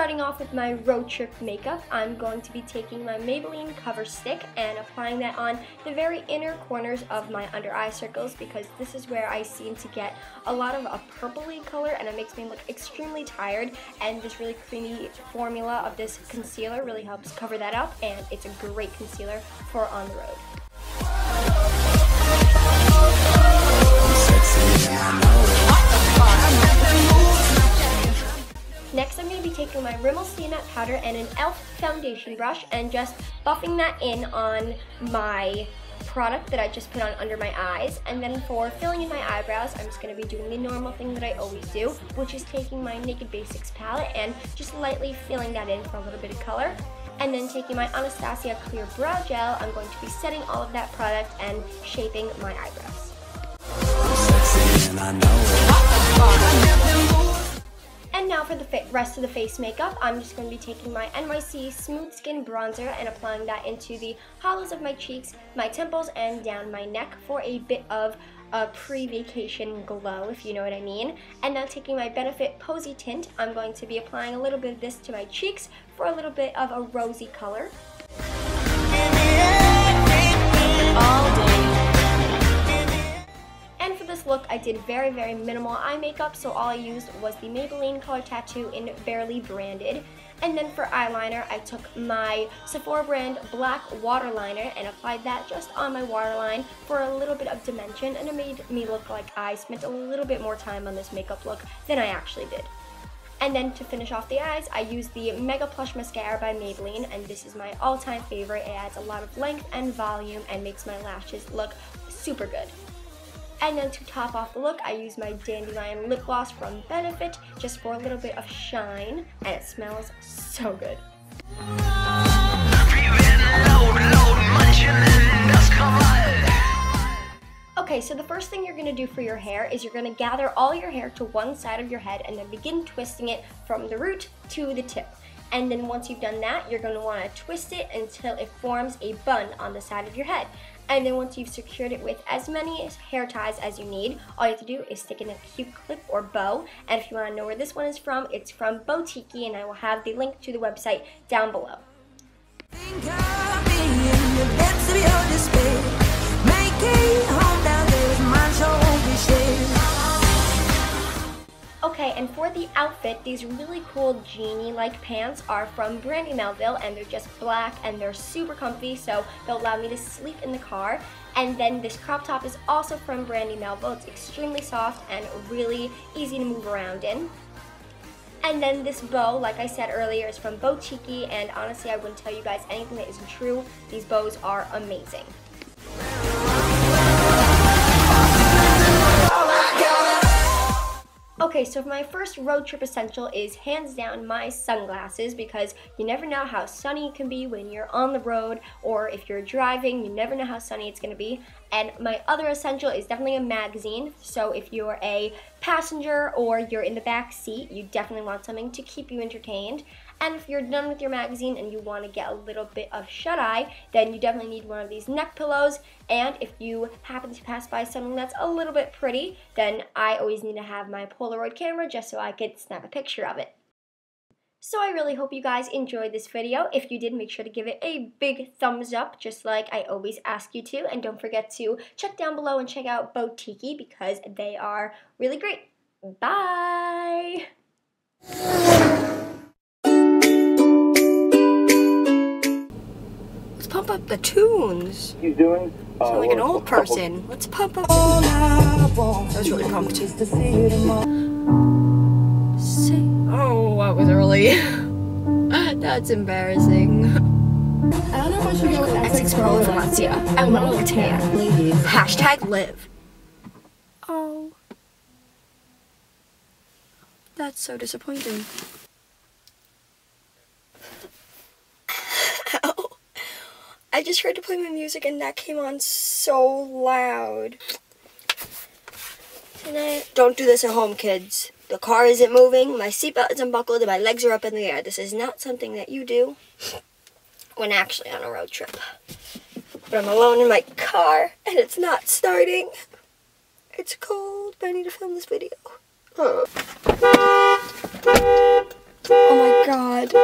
starting off with my road trip makeup, I'm going to be taking my Maybelline cover stick and applying that on the very inner corners of my under eye circles, because this is where I seem to get a lot of a purpley color and it makes me look extremely tired, and this really creamy formula of this concealer really helps cover that up, and it's a great concealer for on the road. Next, I'm going to be taking my Rimmel Sea Nut powder and an e.l.f. foundation brush and just buffing that in on my product that I just put on under my eyes. And then for filling in my eyebrows, I'm just going to be doing the normal thing that I always do, which is taking my Naked Basics palette and just lightly filling that in for a little bit of color. And then taking my Anastasia Clear Brow Gel, I'm going to be setting all of that product and shaping my eyebrows. And now for the rest of the face makeup, I'm just going to be taking my NYC Smooth Skin Bronzer and applying that into the hollows of my cheeks, my temples, and down my neck for a bit of a pre-vacation glow, if you know what I mean. And now taking my Benefit Posy Tint, I'm going to be applying a little bit of this to my cheeks for a little bit of a rosy color. And for this look, I did very, very minimal eye makeup, so all I used was the Maybelline Color Tattoo in Barely Branded. And then for eyeliner, I took my Sephora brand black waterliner and applied that just on my waterline for a little bit of dimension, and it made me look like I spent a little bit more time on this makeup look than I actually did. And then to finish off the eyes, I used the Mega Plush Mascara by Maybelline, and this is my all-time favorite. It adds a lot of length and volume and makes my lashes look super good. And then to top off the look, I use my Dandelion lip gloss from Benefit just for a little bit of shine, and it smells so good. Okay, so the first thing you're going to do for your hair is you're going to gather all your hair to one side of your head and then begin twisting it from the root to the tip. And then once you've done that, you're going to want to twist it until it forms a bun on the side of your head. And then once you've secured it with as many hair ties as you need, all you have to do is stick in a cute clip or bow. And if you want to know where this one is from, it's from Bowtikii, and I will have the link to the website down below. Okay, and for the outfit, these really cool genie-like pants are from Brandy Melville, and they're just black and they're super comfy, so they'll allow me to sleep in the car. And then this crop top is also from Brandy Melville. It's extremely soft and really easy to move around in. And then this bow, like I said earlier, is from Bowtikii, and honestly, I wouldn't tell you guys anything that isn't true. These bows are amazing. Okay, so my first road trip essential is hands down my sunglasses, because you never know how sunny it can be when you're on the road, or if you're driving, you never know how sunny it's going to be. And my other essential is definitely a magazine, so if you're a passenger or you're in the back seat, you definitely want something to keep you entertained. And if you're done with your magazine and you want to get a little bit of shut-eye, then you definitely need one of these neck pillows. And if you happen to pass by something that's a little bit pretty, then I always need to have my Polaroid camera just so I could snap a picture of it. So I really hope you guys enjoyed this video. If you did, make sure to give it a big thumbs up, just like I always ask you to. And don't forget to check down below and check out Bowtikii, because they are really great. Bye! Pump up the tunes. He's doing like an old person. Let's pump up. I was really pumped. Oh, that was early. That's embarrassing. I don't know what you go Essex Girl Valencia. I want to tan. #live. Oh, that's so disappointing. I just tried to play my music and that came on so loud. Tonight, don't do this at home, kids. The car isn't moving, my seatbelt is unbuckled, and my legs are up in the air. This is not something that you do when actually on a road trip. But I'm alone in my car and it's not starting. It's cold, but I need to film this video. Oh my god.